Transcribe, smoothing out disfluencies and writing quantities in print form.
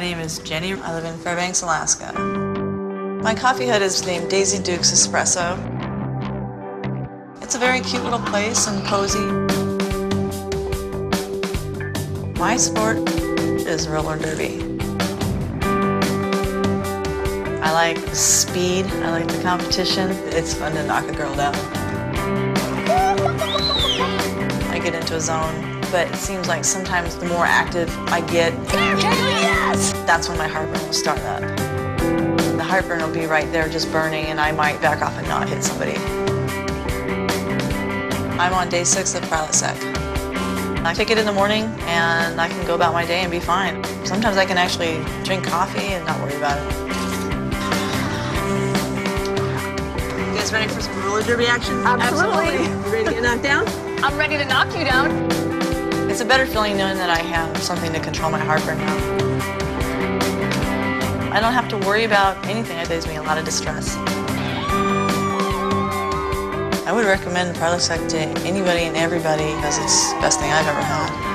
name is Jenny. I live in Fairbanks, Alaska. My coffee hut is named Daisy Duke's Espresso. It's a very cute little place and cozy. My sport is roller derby. I like speed, I like the competition. It's fun to knock a girl down. I get into a zone, but it seems like sometimes the more active I get, that's when my heartburn will start up. The heartburn will be right there just burning, and I might back off and not hit somebody. I'm on day 6 of Prilosec. I take it in the morning and I can go about my day and be fine. Sometimes I can actually drink coffee and not worry about it. You guys ready for some roller derby action? Absolutely. You ready to get knocked down? I'm ready to knock you down. It's a better feeling knowing that I have something to control my heartburn now. I don't have to worry about anything that gives me a lot of distress. I would recommend Prilosec to anybody and everybody because it's the best thing I've ever had.